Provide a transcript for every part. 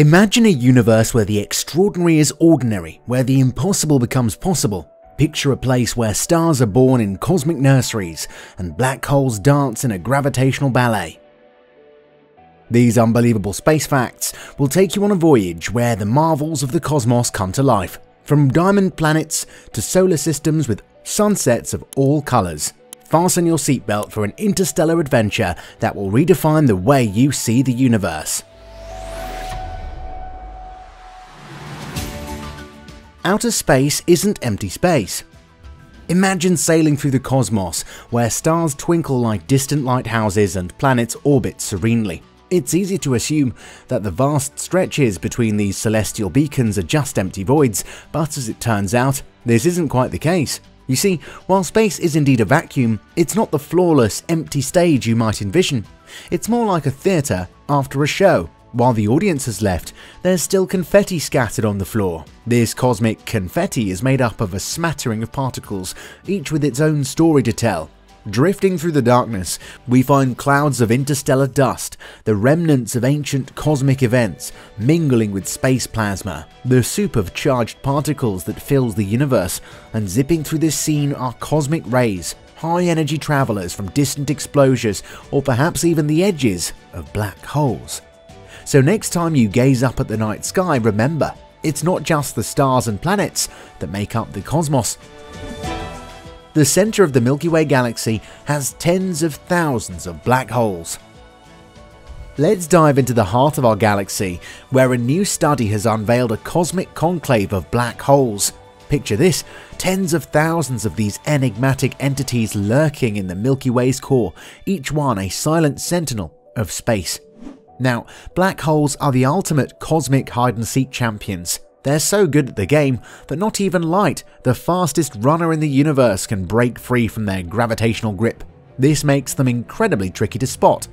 Imagine a universe where the extraordinary is ordinary, where the impossible becomes possible. Picture a place where stars are born in cosmic nurseries and black holes dance in a gravitational ballet. These unbelievable space facts will take you on a voyage where the marvels of the cosmos come to life, from diamond planets to solar systems with sunsets of all colors. Fasten your seatbelt for an interstellar adventure that will redefine the way you see the universe. Outer space isn't empty space. Imagine sailing through the cosmos, where stars twinkle like distant lighthouses and planets orbit serenely. It's easy to assume that the vast stretches between these celestial beacons are just empty voids, but as it turns out, this isn't quite the case. You see, while space is indeed a vacuum, it's not the flawless, empty stage you might envision. It's more like a theatre after a show. While the audience has left, there's still confetti scattered on the floor. This cosmic confetti is made up of a smattering of particles, each with its own story to tell. Drifting through the darkness, we find clouds of interstellar dust, the remnants of ancient cosmic events, mingling with space plasma, the soup of charged particles that fills the universe, and zipping through this scene are cosmic rays, high-energy travelers from distant explosions, or perhaps even the edges of black holes. So next time you gaze up at the night sky, remember, it's not just the stars and planets that make up the cosmos. The center of the Milky Way galaxy has tens of thousands of black holes. Let's dive into the heart of our galaxy, where a new study has unveiled a cosmic conclave of black holes. Picture this, tens of thousands of these enigmatic entities lurking in the Milky Way's core, each one a silent sentinel of space. Now, black holes are the ultimate cosmic hide-and-seek champions. They're so good at the game that not even light, the fastest runner in the universe, can break free from their gravitational grip. This makes them incredibly tricky to spot.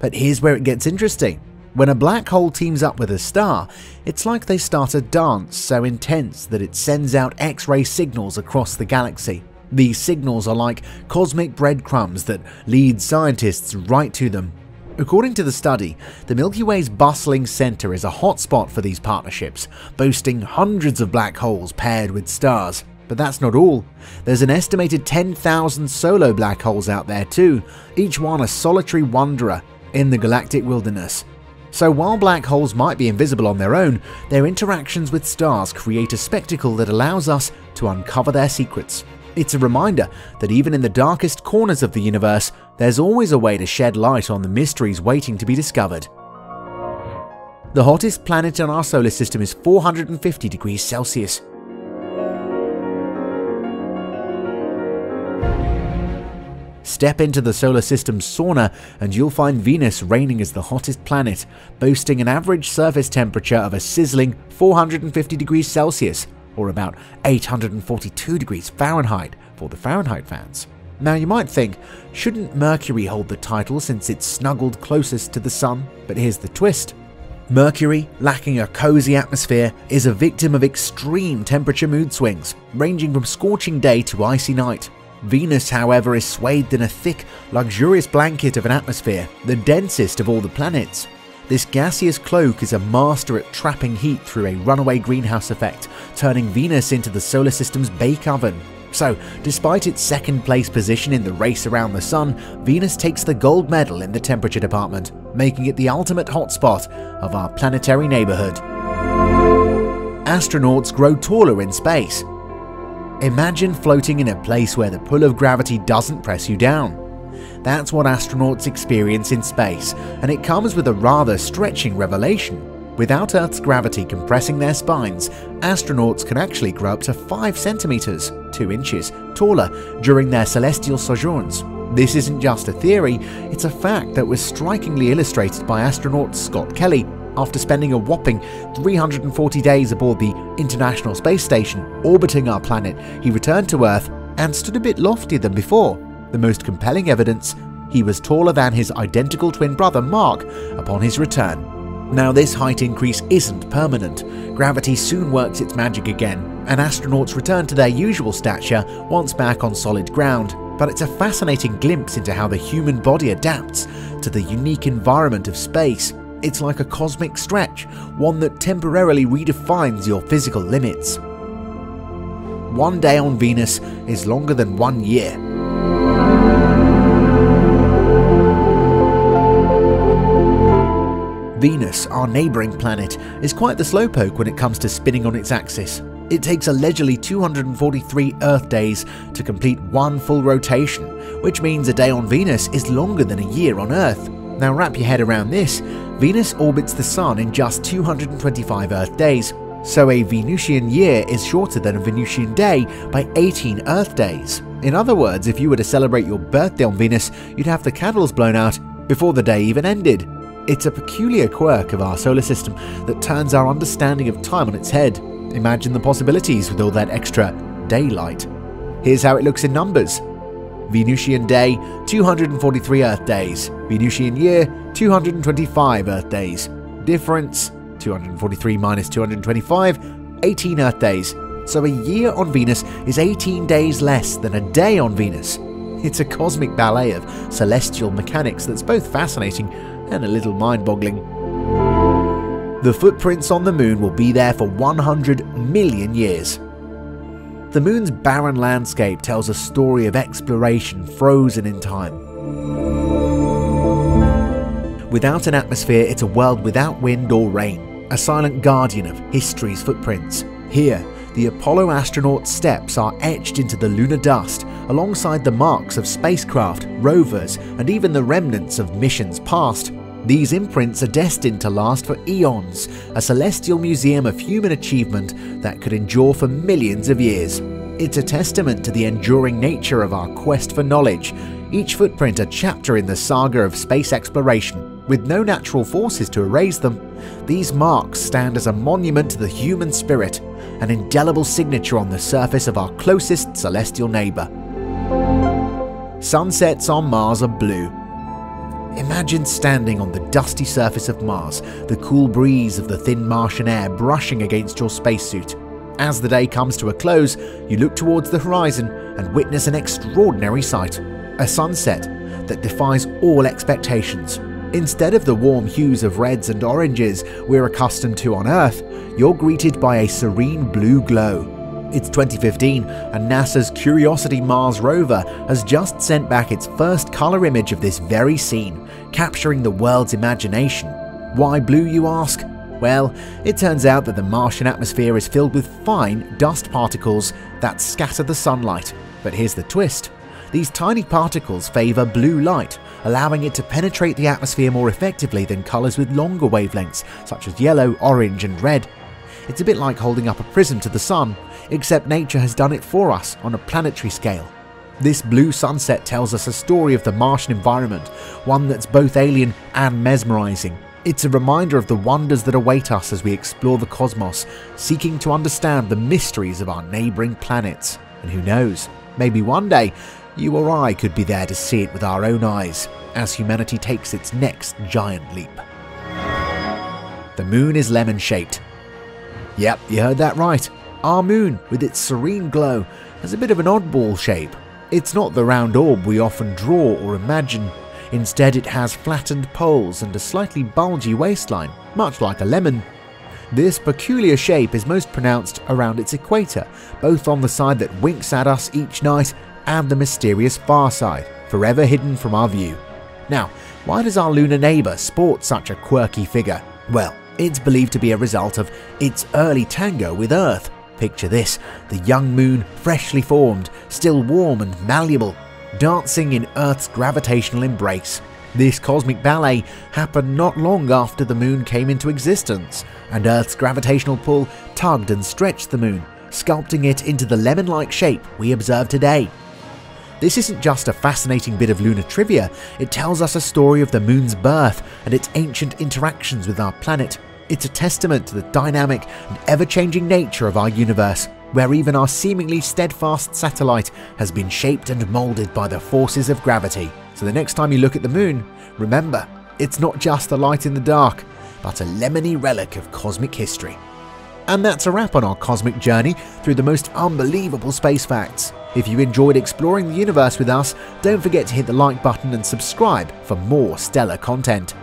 But here's where it gets interesting. When a black hole teams up with a star, it's like they start a dance so intense that it sends out X-ray signals across the galaxy. These signals are like cosmic breadcrumbs that lead scientists right to them. According to the study, the Milky Way's bustling center is a hotspot for these partnerships, boasting hundreds of black holes paired with stars. But that's not all. There's an estimated 10,000 solo black holes out there too, each one a solitary wanderer in the galactic wilderness. So while black holes might be invisible on their own, their interactions with stars create a spectacle that allows us to uncover their secrets. It's a reminder that even in the darkest corners of the universe, there's always a way to shed light on the mysteries waiting to be discovered. The hottest planet in our solar system is 450 degrees Celsius. Step into the solar system's sauna and you'll find Venus reigning as the hottest planet, boasting an average surface temperature of a sizzling 450 degrees Celsius. Or about 842 degrees Fahrenheit for the Fahrenheit fans. Now you might think, shouldn't Mercury hold the title since it's snuggled closest to the Sun? But here's the twist. Mercury, lacking a cozy atmosphere, is a victim of extreme temperature mood swings, ranging from scorching day to icy night. Venus, however, is swathed in a thick, luxurious blanket of an atmosphere, the densest of all the planets. This gaseous cloak is a master at trapping heat through a runaway greenhouse effect, turning Venus into the solar system's bake oven. So, despite its second-place position in the race around the Sun, Venus takes the gold medal in the temperature department, making it the ultimate hotspot of our planetary neighborhood. Astronauts grow taller in space. Imagine floating in a place where the pull of gravity doesn't press you down. That's what astronauts experience in space, and it comes with a rather stretching revelation. Without Earth's gravity compressing their spines, astronauts can actually grow up to 5 centimeters (2 inches) taller during their celestial sojourns. This isn't just a theory, it's a fact that was strikingly illustrated by astronaut Scott Kelly after spending a whopping 340 days aboard the International Space Station orbiting our planet. He returned to Earth and stood a bit loftier than before. The most compelling evidence, he was taller than his identical twin brother Mark upon his return. Now this height increase isn't permanent. Gravity soon works its magic again, and astronauts return to their usual stature once back on solid ground. But it's a fascinating glimpse into how the human body adapts to the unique environment of space. It's like a cosmic stretch, one that temporarily redefines your physical limits. 1 day on Venus is longer than 1 year. Venus, our neighbouring planet, is quite the slowpoke when it comes to spinning on its axis. It takes allegedly 243 Earth days to complete one full rotation, which means a day on Venus is longer than a year on Earth. Now wrap your head around this. Venus orbits the Sun in just 225 Earth days, so a Venusian year is shorter than a Venusian day by 18 Earth days. In other words, if you were to celebrate your birthday on Venus, you'd have the candles blown out before the day even ended. It's a peculiar quirk of our solar system that turns our understanding of time on its head. Imagine the possibilities with all that extra daylight. Here's how it looks in numbers. Venusian day, 243 Earth days. Venusian year, 225 Earth days. Difference, 243 minus 225, 18 Earth days. So a year on Venus is 18 days less than a day on Venus. It's a cosmic ballet of celestial mechanics that's both fascinating and a little mind-boggling. The footprints on the Moon will be there for 100 million years. The Moon's barren landscape tells a story of exploration frozen in time. Without an atmosphere, it's a world without wind or rain, a silent guardian of history's footprints. Here, the Apollo astronauts' steps are etched into the lunar dust, alongside the marks of spacecraft, rovers, and even the remnants of missions past. These imprints are destined to last for eons, a celestial museum of human achievement that could endure for millions of years. It's a testament to the enduring nature of our quest for knowledge, each footprint a chapter in the saga of space exploration. With no natural forces to erase them, these marks stand as a monument to the human spirit, an indelible signature on the surface of our closest celestial neighbour. Sunsets on Mars are blue. Imagine standing on the dusty surface of Mars, the cool breeze of the thin Martian air brushing against your spacesuit. As the day comes to a close, you look towards the horizon and witness an extraordinary sight, a sunset that defies all expectations. Instead of the warm hues of reds and oranges we're accustomed to on Earth, you're greeted by a serene blue glow. It's 2015, and NASA's Curiosity Mars rover has just sent back its first color image of this very scene, capturing the world's imagination. Why blue, you ask? Well, it turns out that the Martian atmosphere is filled with fine dust particles that scatter the sunlight. But here's the twist. These tiny particles favor blue light, allowing it to penetrate the atmosphere more effectively than colors with longer wavelengths, such as yellow, orange, and red. It's a bit like holding up a prism to the sun, except nature has done it for us on a planetary scale. This blue sunset tells us a story of the Martian environment, one that's both alien and mesmerizing. It's a reminder of the wonders that await us as we explore the cosmos, seeking to understand the mysteries of our neighboring planets. And who knows, maybe one day, you or I could be there to see it with our own eyes, as humanity takes its next giant leap. The Moon is lemon-shaped. Yep, you heard that right. Our Moon, with its serene glow, has a bit of an oddball shape. It's not the round orb we often draw or imagine. Instead, it has flattened poles and a slightly bulgy waistline, much like a lemon. This peculiar shape is most pronounced around its equator, both on the side that winks at us each night and the mysterious far side, forever hidden from our view. Now, why does our lunar neighbour sport such a quirky figure? Well, it's believed to be a result of its early tango with Earth. Picture this, the young moon, freshly formed, still warm and malleable, dancing in Earth's gravitational embrace. This cosmic ballet happened not long after the moon came into existence, and Earth's gravitational pull tugged and stretched the moon, sculpting it into the lemon-like shape we observe today. This isn't just a fascinating bit of lunar trivia, it tells us a story of the Moon's birth and its ancient interactions with our planet. It's a testament to the dynamic and ever-changing nature of our universe, where even our seemingly steadfast satellite has been shaped and molded by the forces of gravity. So the next time you look at the Moon, remember, it's not just a light in the dark, but a lemony relic of cosmic history. And that's a wrap on our cosmic journey through the most unbelievable space facts. If you enjoyed exploring the universe with us, don't forget to hit the like button and subscribe for more stellar content.